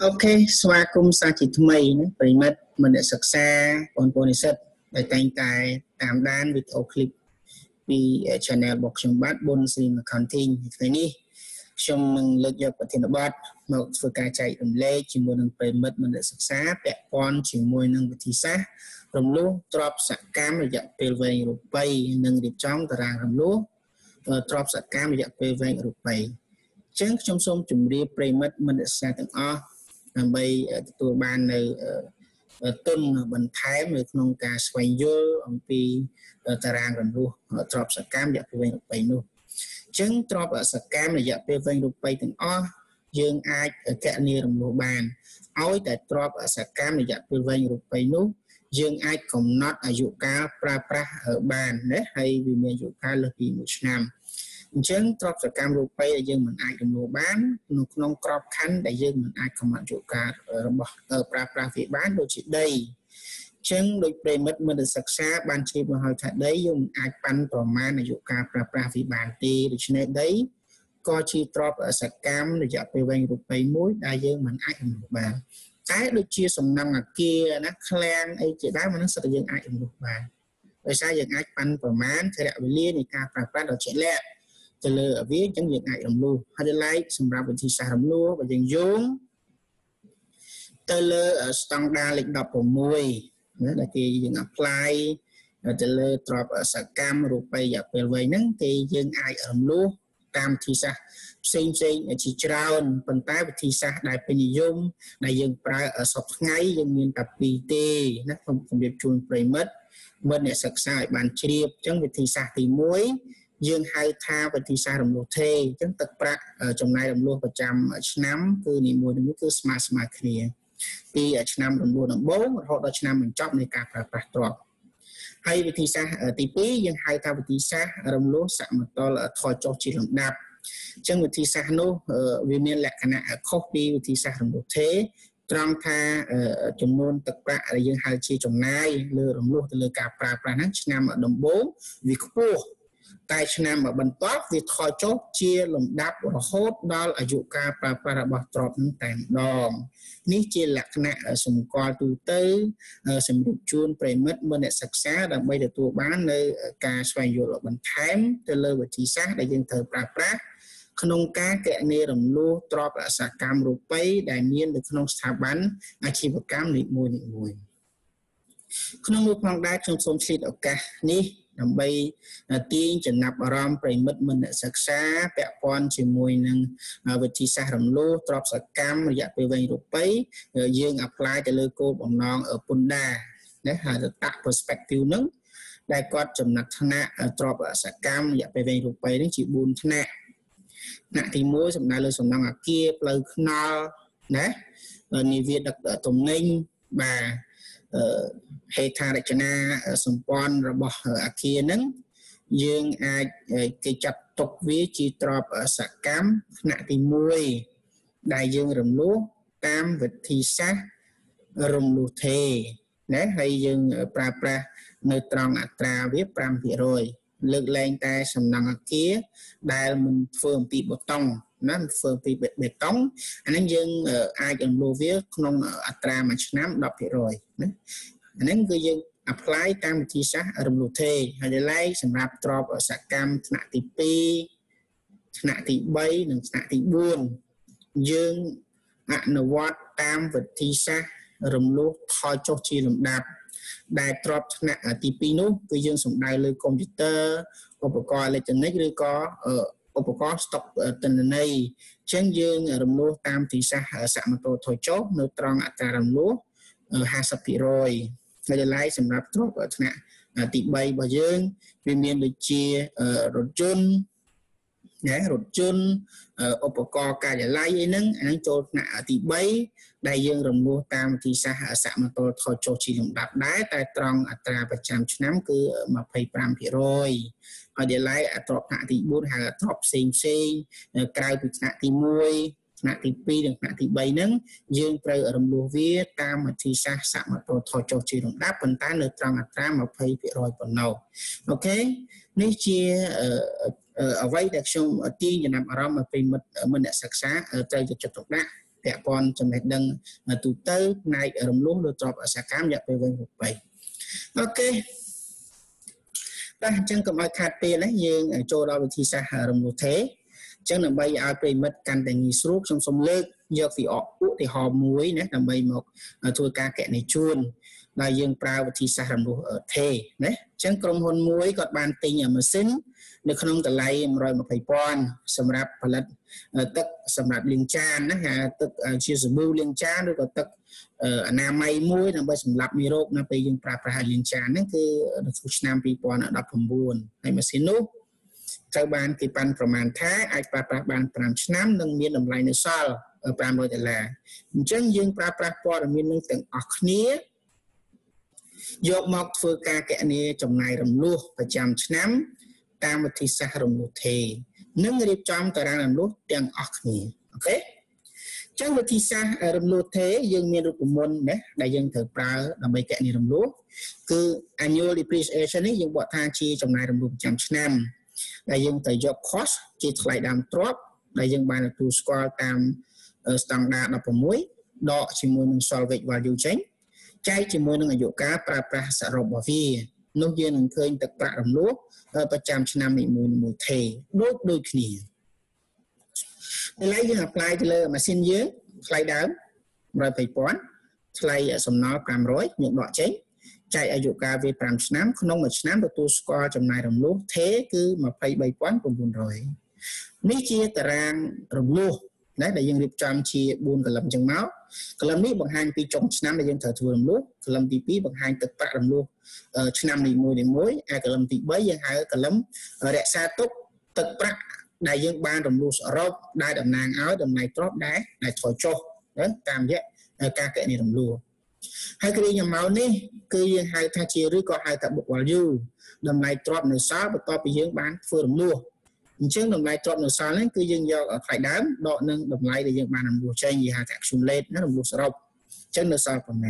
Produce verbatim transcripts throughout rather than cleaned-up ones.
Ok, xóa cung xa chỉ thú mây nữa. Bởi mất mình đã sạc xa còn bồn sạch để tành tài tạm đàn với thấu clip vì channel bọc chúng bắt Bunnsrim Accounting thế này. Chúng mình lực dọc ở thiên đạo bọt một vừa ca chạy ẩm lê chỉ muốn nâng bởi mất mình đã sạc xa bẹ con chỉ muốn nâng bởi thị xác rồng lũ trọp sạc cam rồi dọc bê vây rụp bay nâng điệp trong tà ràng rồng lũ trọp sạc cam rồi dọc bê vây rụp bay chẳng trong xông chúng đi bởi mất mình đã xa tầng o làm bây tụi bàn này tuân bằng thái với nông ca xoay dơ ông pi tà ràng rồng lũ trọp sạc cam dọc bê vây rụp bay nụ chứng trọp ở sạc cam là dạp bê vênh rụp bay từng o dương ai ở kẹt nìa rồng lũ bàn ối tại trọp ở sạc cam là dạp bê vênh rụp bay nụ dương ai không nót ở dụ cá pra pra ở bàn đấy hay vì mình dụ cá là vì một năm chứng trọp sạc cam rụp bay là dương mình ai rồng lũ bán nục nông trọp khăn là dương mình ai không ở dụ cá ở pra pra phía bán đồ chị đây chứng được bề mất mình được sạc xa ban chế mà hỏi thật đấy dùng ai bắn tỏa man là dụ ca pra pra vì bàn tì được chứ này đấy có chi trọp ở sạc cam được dạp bề vệnh rụp bày mũi đa dương mình ai ủng rụp bàn cái được chia sống năm ngạc kia nó khlang ấy chế đá mà nó sạc dương ai ủng rụp bàn rồi sao dương ai bắn tỏa man thế đạo với liên thì ca pra pra đó chế lẹ từ lừa ở viết chẳng dương ai ủng lưu hãy like xong ra bình thị xa ủng lưu và dương dương từ lừa ở stong đa lịch đọc của mùi đó là khi dừng apply rồi từ lơ drop ở sạc cam rụp bay dọc về vây nắng thì dừng ai ở luôn cam thì sao sinh sinh chỉ tròn phần tái thì sao đại bên dùng đại dừng pra ở sọc ngay dừng nguyên tập pt nó không không biết chuồn play mất bên để sạc sai bàn chia chẳng về thì sao thì muối dương hai tha và thì sao đồng lô thê chẳng tập pra ở trong này đồng lô phần trăm nắm cứ niệm mùi đúng cứ smart smart clear thì ở năm đồng buồn đồng bốn họ đã năm mình chọn này cả và cả tròn hay vì thì sao ở tí tí nhưng hai ta vì thì sao đồng lúa sạ mà to là thoi cho chỉ đồng đạp chẳng vì thì sao nó vì nên là cái nào copy vì thì sao đồng lúa thế trong tha chúng luôn tập ra là dương hai chi trong này lừa đồng lúa từ lừa cả và cả năm ở đồng bốn vì cua tại năm ở bên top vì thoi cho chia lồng đạp và hốt đó là dụ cả và cả bạc tròn tảng đòn ní chia lạc nạ ở sùng co tu tư sùng được chuôn bày mất bên đại sạc xá đang bây giờ tu bán nơi cà xoay dụ ở bên thám từ lơ và trí xác đại dân thờ pra pra không cá kẹ nê rồng lô trọp ở sạc cam rụp bay đại nhiên được không xa bắn ai khi vào cam nịt mùi nịt mùi không lúc mang đá trong xôn xịt ở cả ní làm bây tiên chỉnh nạp ở rộng bày mất mình đã sạc xa bẹ con chỉ mùi nâng vật thị xa rộng lô trọp sạc cam và dạp bê vây rụp bấy dương apply cho lưu cô bỏng non ở Punda để hãy tạo perspective nâng đại con chỉnh nạp thân nạ trọp sạc cam và dạp bê vây rụp bấy đến chỉ buồn thân nạ nạ thì mối xong nạ lưu xong nông ở kia lưu khăn nọ đấy rồi nì việc đặc ở tổng ninh và hệ thà đại chân a sùng pon rồi bỏ ở kia nứng dương ai cái chặt tục vía chi trọp ở sạc cám nạ thì mùi đại dương rồng lúa tam vật thì sát rồng lúa thề đấy hay dương pra pra nơi tròn ạt trà viết pram thì rồi lực lên tay sầm nằng ở kia đại mình phường bị bột tông nó phường bị bệt bệt tông anh em dương ai cần lô viết không ở trà mà nám đọc thì rồi đấy nên cứ dân apply tam thị xã ở đồng lô thê hay để lấy sản phẩm trọp ở xã cam nạ thị pi nạ thị bay nạ thị buôn dương ngạn watt tam vật thị xã rồng lô thoi cho chi làm đạp đại trọp nạ thị pi nút cứ dân sủng đại lưới computer có bộ coi lại trên đấy có ở bộ có stock tình này trên dương rồng lô tam thị xã ở xã mà tôi thoi chốt nêu tròn ở trà rồng lô hai sập thị rồi đây là lấy sản phẩm thuốc ở thằng tị bay và dương vì miền được chia rốt chân nhé rốt chân ô bọc co cả để lấy ấy nâng anh cho thằng tị bay đại dương rồng lô tam thì xa hạ sạ mà tôi thôi cho chỉ đồng đạp đá tại tròn ở trà và chạm chấm cứ mà phải pram thì rồi họ để lấy ở trọp thằng tị bốn hàng trọp xinh xinh cài từ thằng tị môi nạ thị pi được nạ thị bay nâng dương trời ở đồng lúa viết ta mà thì xa sạm mà tôi thò cho chị đồng đáp phần ta nơi trăng ta mà phải bị rồi còn nào ok nếu chia ở vay đặc sung ở tiên và nằm ở đó mà phải mình đã sạc sáng ở trời cho tục đá แต่ con ចំណេះដឹង là dương prao thì sao làm được thế đấy chẳng còn hôn muối còn bàn tinh ở mà xin được không từ lấy rồi một phải pon sầm rạp pallet tức sầm rạp liên chan đấy ha tức chia sẻ mưu liên chan rồi còn tức nam mai muối là bây sầm rạp mi rốt là bây dương prao prahai liên chan đấy cứ thuộc nam pi pon ở đập hầm buồn này mà xin lúc các bạn thì pan proman thái ai pa pa ban pram nam nâng miên làm lại nữa sao pram rồi là chẳng dương prao prah pon miên nâng từng ọc nia dọc mọc phơi ca kẻ này trong ngày làm lúa và chăm năm tam vật thì sa làm lúa thì nâng nghiệp chăm ta đang làm lúa đang ác nhỉ, ok? Trong vật thì sa làm lúa thế dân miền đất của mình đấy đại dân thợ prao làm mấy kẻ này làm lúa cứ annual depreciation ấy dân bỏ tha chi trong ngày làm lúa chăm năm đại dân thợ dọc cost chi lại đam drop đại dân ban là tu score tam standard là phần muối đọ chỉ muối mình so với và điều chỉnh trái chỉ muốn là dụ cá pra pra sả rộng bảo vi nông dân khơi tập pra làm lúa và chăm chỉ năm mình muốn muốn thề đốt đôi khi lấy những hạt lai từ mà xin dưới lai đám rồi phải bón lai ở sầm nó làm rối những đoạn chết chạy ở dụ cá về làm năm không một năm được tu score trong này làm lúa thế cứ mà phải bày quán cùng buồn rồi mấy chia tờ rang làm lúa đấy là dân điệp trăm chia buôn cả lâm chân máu cả lâm ní bằng hai pi trong năm là dân thờ thường lúa cả lâm tí pí bằng hai tật bạc làm lúa năm thì mười đến mối ai cả lâm tí bấy dân hai cả lâm đại sa túc tật bạc đại dân ban đồng lúa rộp đại đồng nàng áo đồng này tróp đá đại thổi cho đấy tam giác ca kệ này đồng lúa hai cái nhà máu ní cứ dân hai tha chia rưỡi có hai tật bạc vào dư đồng này tróp nửa sáu và to bị dân bán phường lúa chứng đồng lại chọn được sao đấy cứ dân do ở phải đám đọ nâng đồng lại để dân bàn làm đồ chơi gì hà thạc xung lên nó làm đồ sọc chân được sao còn nè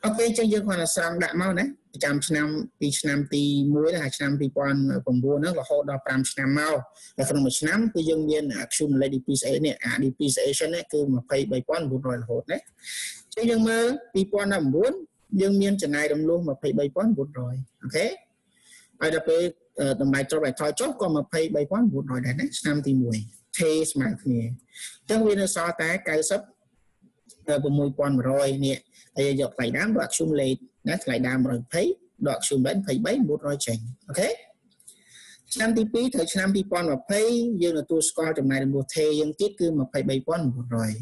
ok chân dân hoàn là sang đại mau đấy trăm năm pi năm pi muối là hai trăm pi quan còn bua nó là hộ đo trăm năm mau là phần một năm cứ dân viên xung lên dp sẽ nè à dp sẽ cho nên cứ mà phải bảy quan bốn rồi là hộ đấy chân dân mơ pi quan làm bốn dân viên trận này đồng luôn mà phải bảy quan bốn rồi ok ai đáp đồng lại cho bài thoi chốt còn mà pay bài quán một rồi đấy năm thì mùi thế mà thì trong viên so tá cái sấp của mùi quan rồi nè bây giờ phải đám đoạt xung lệ đã lại đam rồi thấy đoạt xung bến phải bấy một rồi chỉnh ok năm thì phí thời năm thì quan mà pay giờ là tôi score trong này là một thế dân tiết cứ mà phải bài quán một rồi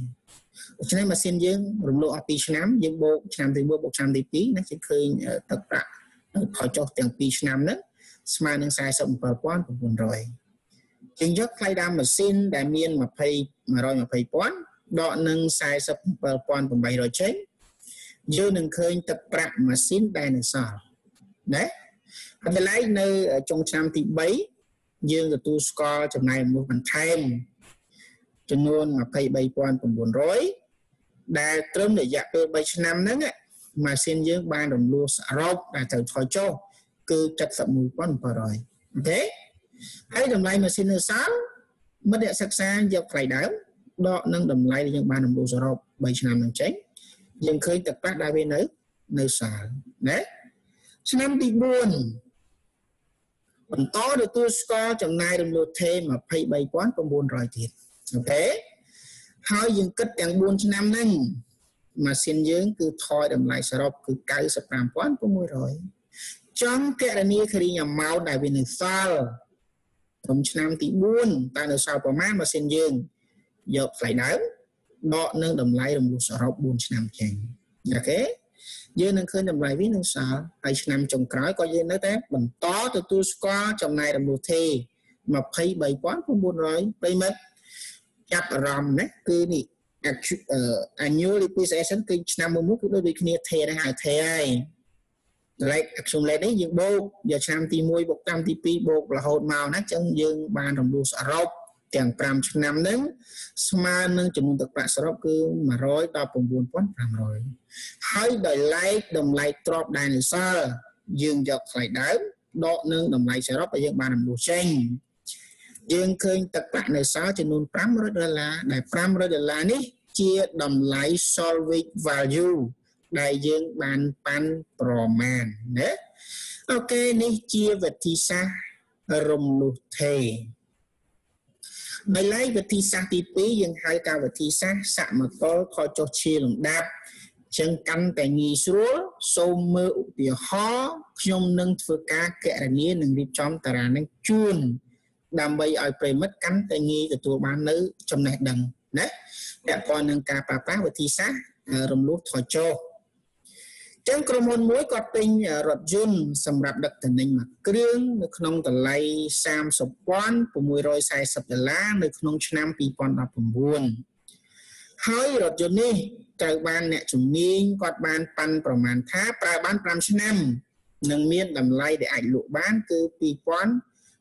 cho nên mà xin dân rụng lộ api năm dân bộ năm thì mua một trăm thì phí nó sẽ khơi tất cả thoi cho tiền phí năm nữa mà những sai sầm bờ quan của buồn rồi chính chất khai đam mà xin đại miên mà pay mà rồi mà pay quan đọ nâng sai sầm bờ quan của bảy rồi chết dư nâng khơi tập rạng mà xin đại nâng sờ đấy anh ta lấy nơi trong trăm thì bấy dương tu score trong này một phần thêm cho nên mà pay bay quan của buồn rồi đại trâm để dạ về bảy năm nữa mà xin dương ba đồng lúa sả rau đại thử thoi châu cứ chặt sập mùi quan vào rồi, ok? Hãy đồng lại mà xin được sáu, mất địa sắc xa dọc phải đảo, đọ nâng đồng lại để dân ba đồng bộ sở rộp, bảy năm đồng tránh, dân khơi tập phát đa bên nữ, nơi sở, đấy. Năm thì buồn, còn to được tu score chẳng nay đồng lột thêm mà phải bày quán con buồn rồi thiệt, ok? Thôi dân kết chẳng buồn năm nâng, mà xin dưỡng cứ thôi đồng lại sở rộp, cứ cái sập làm quán của mùi rồi. Trong kẻ là như khi nhà máu đại viên này sao tổng năm tỷ buôn ta được sao có mát mà xin dương dọc phải đáo đọ nâng đồng lái đồng lục sở rộng buôn năm chành là thế dương nâng khơi đồng lái viết nâng sở hai năm trồng cõi có dương nói tép bằng to từ tu score trong này đồng lục thì mà thấy bày quán không buôn rồi bây mất chắp ròm nét cư nị annual depreciation kinh năm mươi mốt cũng đôi bị kia thề đã hạ thề ai lại xung lại đấy dương bột giờ trăm ti muối bột trăm ti pi bột là hột màu nát chân dương ba đồng lúa sả rau tiền trăm chục năm đến mà nâng chừng tập lại sả rau cứ mà rồi đo cùng buồn quấn làm rồi hai đời lại đồng lại trộn đài này sao dương dọc lại đảo đo nâng đồng lại sả rau bây giờ ba đồng lúa xanh dương khơi tập lại này sao cho nên trăm rồi là đại trăm rồi là ní chia đầm lái solving value đại dương bàn pan proman đấy. Ok này chia vật thị xã rồng lục thề đại lái vật thị xã tí pí dương hai ca vật thị xã sạ mà có coi cho chia lòng đáp chân căn tại nhị số số mơ ủ bìa ho nhung nâng phơ cá kẹ là nia nâng đi chóm tà ra nâng chuồn đàm bây ai bày mất cắn tại nhị từ tùa bán nữ trong này đằng đấy đã coi nâng ca bà bác vật thị xã rồng lục thọ cho chân cơ môn muối có tinh rọt dùn xâm rạp đặc thần ninh mặc krương nực nông tà lây xàm sọc quán của mùi rồi xài sập đà lá nực nông chân nam bì bọn đạp bùm buồn hơi rọt dùn đi trời ban nè chúng mình quạt ban pan của màn tháp và ban pram năm nâng miên đầm lay để ảnh lụ bán cứ pi quán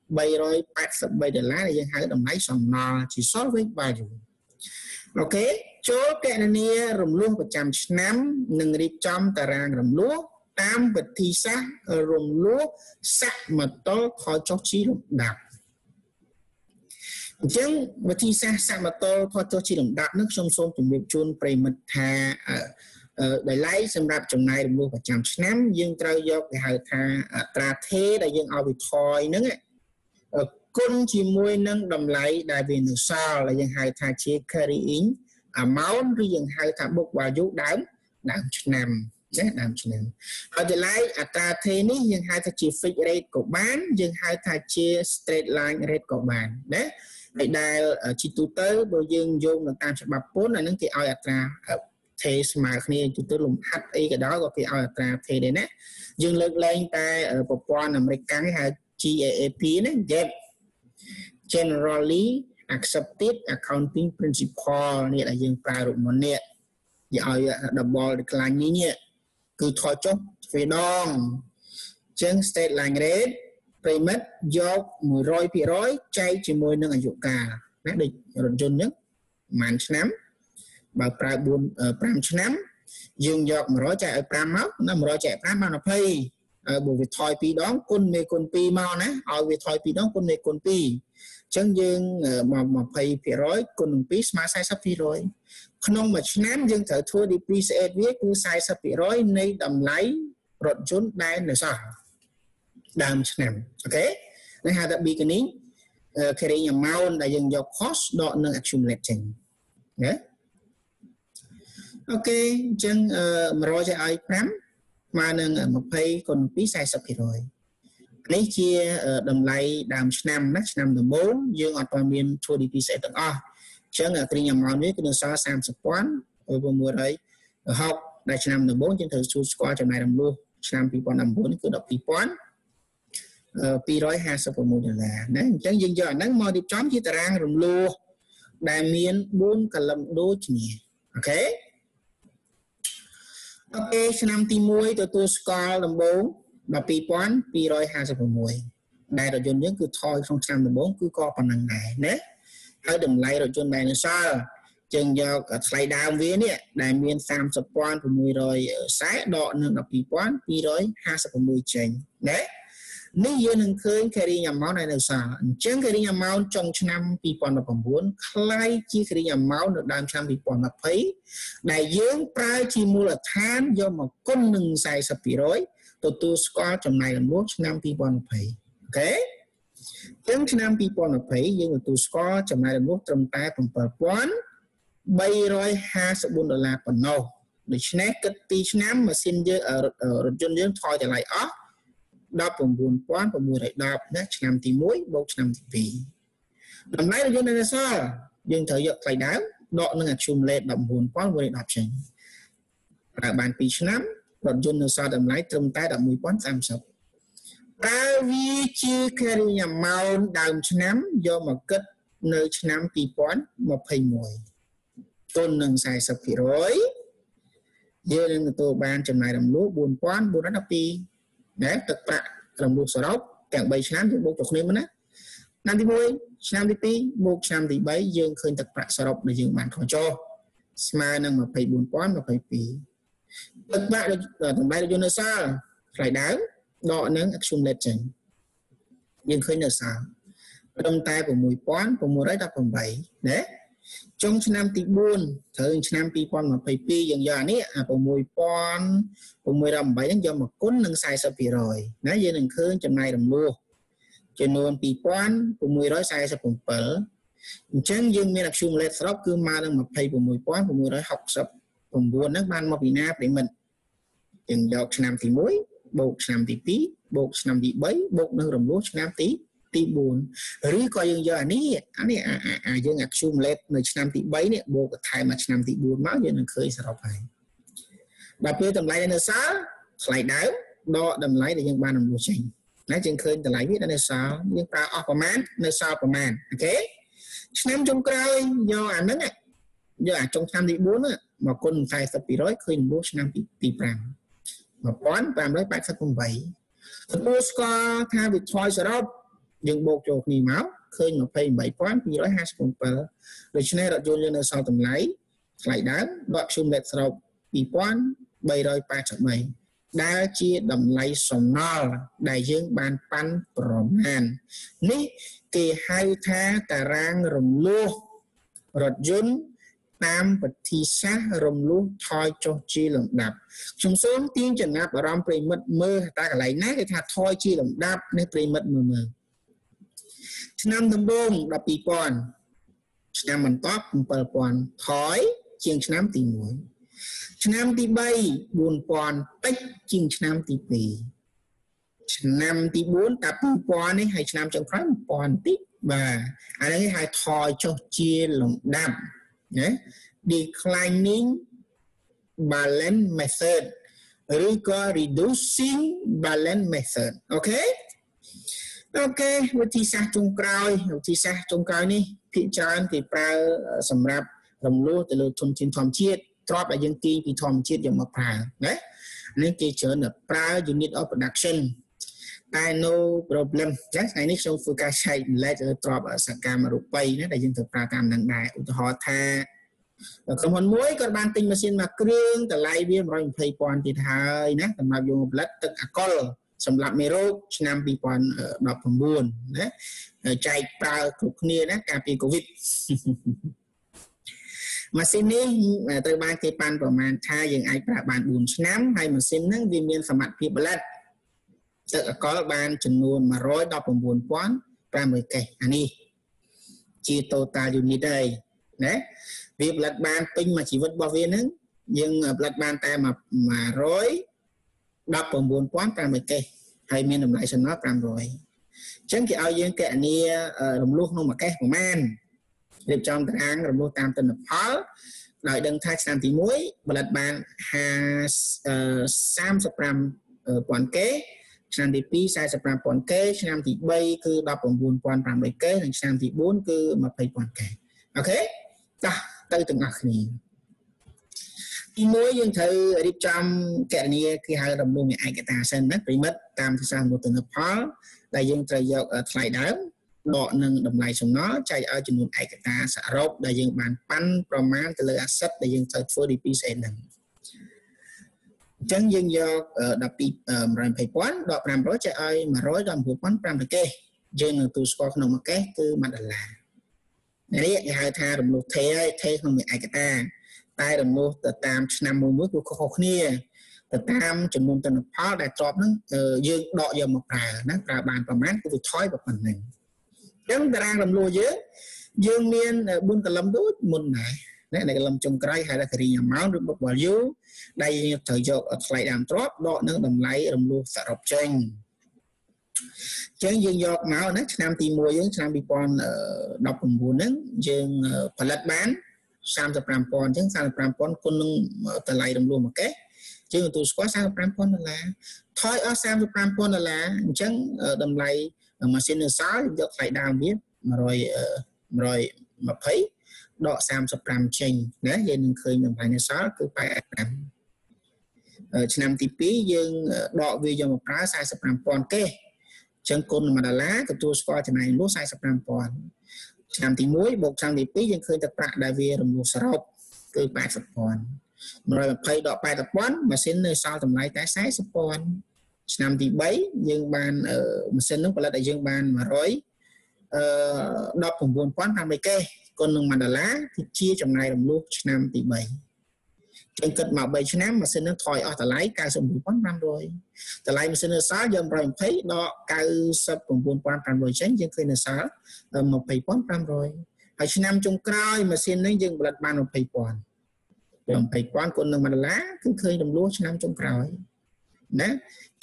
bay rồi bắt sập bay để lá để dân hái đầm lay xong nò chỉ sót với vài rồi. Ok chỗ cái này rầm lúa một trăm năm nâng đi trong tà rang rầm lúa tam vật thi sát rầm lúa sắc mà to khó cho chi lục đạp chứng vật thi sát sắc mà to khó cho chi lục đạp nước sông sông chuẩn bị chôn bày mật thà đại lái xem đạp trong này rầm lúa một trăm năm dương trao dọc để hài thà tra thế đại dương ao bị thoi nữa côn chỉ môi nâng đầm lái đại về nước sao là dân hai thà chế carrying à máu với dân hai thà bốc vào dấu đám đám nam rất đám nam ở đại lái à ta thế ní dân hai thà chế fixed rate của bán dân hai thà chế straight line rate của bán đấy đại đại ở chỉ tụ tới bồi dân dùng là tam sẽ bập bốn là những cái ao tra thế mà khi chúng tôi lùng hắt cái đó có cái ao tra thế đấy nè dân lực lên ta ở bộ quan là mấy cái hai giê a pê nên dẹp generally accepted accounting principle này là dân ta rụng một nét rồi double decline như nhé cứ thói chốc về đong chân state line rate payment do mùi roi bị rối chay chỉ môi nâng ảnh dụng cả nát địch rồi chôn nhất màn nắm bảo pra buôn pram nắm dương dọc mà rối chạy pram móc nó rối chạy pram mà nó pay bởi vì thoi pi đón quân mê quân pi mau nè, ở vì thoi pi đón quân mê quân pi, chân dương mà mà pay phi rối quân pi mà sai sắp phi rối, không mà nám dương thở thua đi pi sẽ biết cứ sai sắp phi rối nay đầm lái rộn trốn đây là sao? Đam nám, ok? Nên hai đặc biệt cái ní, cái này nhà mau là dương dọc cost đọ nâng accumulated, nhé? Ok, chân mà rối chạy ai pram mà nâng một phây còn phí sai sập thì rồi lấy chia đầm lay đàm năm nát năm đồng bốn dương ở toàn miền thua đi phí sẽ tận o chớ là cái nhà mò nước cái đường so sam sập quán rồi vừa mùa đấy học đại năm đồng bốn trên thời su qua trong này đồng luôn năm phí quan đồng bốn cứ đọc phí quán phí rối hai sập một giờ là đấy chớ dương giờ nắng mò đi chóm chia tarang đồng luôn đại miền bốn cả lâm đô chỉ ok. Ok, năm tí muối tôi tôi score làm bốn và pi quán pi rồi hai sập muối đây rồi chôn những cứ thôi không sao làm bốn cứ co còn nặng này nè ở đầm lay rồi chôn này là sao chừng giờ lay đào vía nè đại miền sam sập quan của muối rồi sái đọ nên là pi quán pi rồi hai sập muối chỉnh đấy nếu như nâng khơi cái đi nhà máu này là sao chừng cái đi nhà máu trong năm pi quán là còn muốn lay chi cái đi nhà máu được đam sam pi quán là thấy đại dương prai chi mua là than do mà con nâng xài sập phí rối tôi tôi có trong này là mốt năm pi bọn phí ok tiếng năm pi bọn phí nhưng mà tôi có trong này là mốt trong tay còn bờ quán bay rồi hai sập bốn đô la còn nâu để snack cái tí năm mà xin dơ ở ở trên dưới thôi trở lại ó đọc còn buồn quán còn mùi lại đọc nát năm tí muối bốc năm tí phí làm lấy là này sao nhưng thời gian phải đáo đó là chung lệ động hồn quán với đọc trình là bàn phí năm còn dùng sao đầm lái trong tay đậm mùi quán xăm sập ta vi chi kèm nhà màu đàm năm do mà kết nơi năm phí quán một hình mùi tôn nâng xài sập phí rối dơ nên tôi bàn trong này đầm lúa buồn quán buồn đọc phí để tất cả đầm lúa sổ đốc càng bày sáng thì bố chọc nêm á năm tí môi, năm tí tí, một năm tí bấy dương khơi thật bạc xa độc để dương bạn khỏi cho mà nâng mà phải buồn quán mà phải phí tất bạc là tầm bay là dương nơi xa phải đáng đọ nâng action lệch trình dương khơi nơi xa đồng tay của mùi quán của mùi rách đọc bằng bảy đấy trong năm tí buôn thời năm tí con mà phải pi dần dần ấy à còn mùi con còn mùi đồng bảy do một cún nâng sai sập bị rồi nãy giờ đừng khơi trong này đừng mua trên nồi tí con còn mùi đó sai sập còn bở chẳng dừng mình là chung lệ sập cứ mà đừng mà phải còn mùi con còn mùi đó học sập còn buồn nước ban mà bị nạp để mình dừng đọc năm tí muối bột năm tí tí bột năm tí bấy bột nâng đồng lúa năm tí tí buồn rồi coi dừng giờ ní anh này à à à dừng ngạc xung lết nơi năm tí bấy này bộ thay mà năm tí buồn máu dừng khơi sẽ đọc phải bà bê tầm lại nơi sáu lại đáo đo đầm lấy để dừng ba đồng bộ trình nói chừng khơi tầm lại biết nơi sáu nhưng ta ở của mán nơi sáu của mán ok năm trong cây do ảnh nắng ạ do ảnh trong năm tí bốn ạ mà con thay sắp bị rối khơi bố năm tí tí bằng mà bón và mới bác sắp không vậy bố score thay việc thôi sẽ đọc dừng bộ trột nì máu khơi mà phê bảy quán thì nói hai sông bờ rồi cho nên là dồn lên sau tầm lấy lại đá đoạn xung lệch sọc bị quán bày rồi ba chọn mày đã chia đầm lấy sòng no đại dương bàn pan rồng hàn ní kì hai tha tà rang rồng lúa rồi dồn tam vật thi sát rồng lúa thôi cho chi lồng đạp trong số tiếng trần ngáp ở rong prey mất mơ ta cả lấy nát cái thà thôi chi lồng đạp nên prey mất mơ mơ năm thâm bông đập bị pòn năm mình top bờ pòn thói chiên năm tỷ muối năm tỷ bay buồn pòn tách chiên năm tỷ tỷ năm tỷ bốn đập bị pòn ấy hai năm trong khoảng pòn tí và anh ấy hai thoi cho chia lòng đam nhé declining balance method rồi có reducing balance method ok ok với thi sát trung cày thi sát trung cày ní thị trấn thì ba sầm rạp đồng lúa từ lúa thôn thiên thom chiết drop ở dân kỳ thì thom chiết dùng một phà đấy nên kỳ trở là ba unit of production I know problem chắc này nick sông phu ca chạy lại từ drop ở sạc cam ở rupay nó đại dân từ ba cam đằng đại từ họ tha còn hòn muối còn ban tinh machine mà kêu từ lại viêm rồi phải còn thì thay nè còn mà dùng một lát tức alcohol sầm lạp mê rô năm bị còn đọc phần buồn đấy chạy vào cục nia đó cả vì covid mà xin đi tới ban cái ban của màn thay dừng ai cả bàn buồn nám hay mà xin nắng viên miên sầm mặt phía bật tức là có ban chừng nguồn mà rối đọc phần buồn quán ra mười cây anh đi chia total unit đây đấy việc lật ban tinh mà chỉ vẫn bao viên nữa nhưng lật ban ta mà mà rối đọc phần buồn quán ra mười cây hay miền đồng lại sân nó làm rồi chẳng thì ao dương kệ ni đồng lúa không mà cái của man đẹp trong tảng ăn đồng lúa tam tấn lập pháo đợi đừng thay sang tí muối và lật bàn hà sam sập ram quản kế sang thì pi sai sập ram quản kế sang thì bay cứ đọc phần buồn quan ram bảy kế thành sang thì bốn cứ mà phải quản kế ok ta tới từng ngặt này mới dân thử đi trong kẻ này khi hai đồng lương ai cái ta sen nát bị mất tam thì sang một tuần hợp phó đại dương trời dọc ở lại đảo đọ nâng đồng lại xuống nó chạy ở trên một ai cái ta xả rốt đại dương bàn pan proman từ lời asset đại dương thời phơi đi pi sen đằng chân dân dọc ở đập bị rồi phải quán đọ làm rối chạy ai mà rối làm buộc quán làm được kê dân từ score nằm một cái từ mặt là này hai tha đồng lương thế thế không bị ai cái ta tai đồng lúa từ tam năm mươi mốt của khu vực này từ tam chừng một tuần pháo đại trộn nó dương đọ giờ một rà nó rà bàn và mát của việc thói và phần này chúng ta đang làm lúa dưới dương miên buôn cả lâm đốt môn này đấy này lâm trồng cây hay là cái gì nhà máu được bọc vào dưới đây thời giờ lại đàm trộn đọ nó đồng lấy đồng lúa sạ rọc chanh chanh dương giọt máu nó năm tì mùa dưới năm bị con đọc cùng buồn nó dương phải lật bán sang tập làm con chứ sang tập làm con con từ lại đồng luôn một cái chứ tôi quá sang tập làm con là thôi ở sang tập làm con là chẳng đồng lại mà xin được sáu được lại đam biết rồi rồi mà thấy đọ sang tập làm trình đấy nên khơi đồng lại được sáu cứ phải làm năm tí pí nhưng đọ về cho một cái sang tập làm con kê chẳng con mà lá từ tôi qua thế này lúa sang tập làm con làm thì muối bột sang thì pí dân khơi tập tạ đại việt đồng lúa sọc từ ba sập còn rồi phải đọ ba tập quán mà xin nơi sau tầm lại tái sái sập còn làm thì bấy dân ban ở mà xin lúc là đại dân ban mà rối đọ cùng buồn quán làm bài kê con nông mặn lá thì chia trong này làm lúc năm tỷ bảy trên cật mạo bảy năm mà xin nó thòi ở tờ lái cao số mười bốn năm rồi tờ lái mà xin nó sáu giờ rồi thấy đó cao sấp còn buồn quan trọng rồi tránh trên khi nó sáu một tỷ bốn trăm rồi ở năm trong cõi mà xin nó dừng lật bàn một tỷ quan một tỷ quan con nông mặn lá cứ khơi làm lúc năm trong cõi nè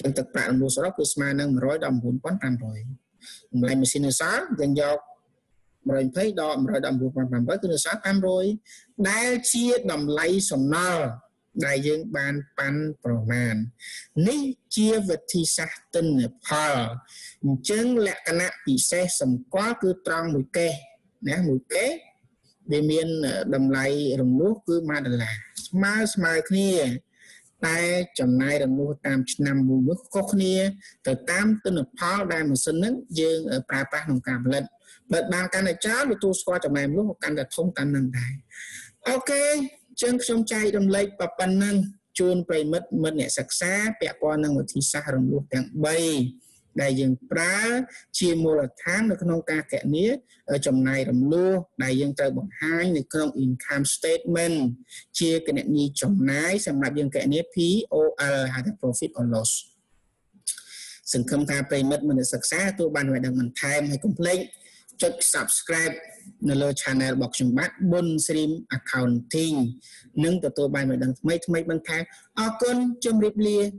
trên tập bạn một số đó cứ mà nâng rồi đồng buồn quan trọng rồi lại mà xin nó sáu dần dọc rồi thấy đó rồi đầm buộc bằng với cái sát ăn rồi đã chia đầm lấy sòng nơ đại dương bàn pan proman ní chia vật thì sát tinh phở chứng lệ canh bị xe sầm quá cứ trăng mùi kê nè mùi kê để miên đầm lấy đồng nước cứ mà là mà mà kia tại chồng này đồng nước tam năm mùi nước có kia từ tam tinh phở đại một sinh nước dương ở ba ba đồng cảm lên bật bàn căn là cháu tôi soi trong này lúc một căn là thông căn năng đại ok chân trong chay đầm lây và bàn năng chuồn bày mất mất nhẹ sặc xa bẹ con năng một thì xa đồng luôn đặng bay đại dương pra chia mua là tháng được nông ca kẹt nía ở trong này đồng lúa đại dương trời bọn hai được không income statement chia cái này như trong này xem lại dương kẹt nía pê ô lờ hay là profit or loss sừng không tha bày mất mình sặc xa tôi bàn về đằng mình time hay complain chốt subscribe nơi channel bọc chừng bát Bunnsrim Accounting nâng tụi tôi bài mới đăng mấy mấy bằng tháng. Ở con trong rip lia.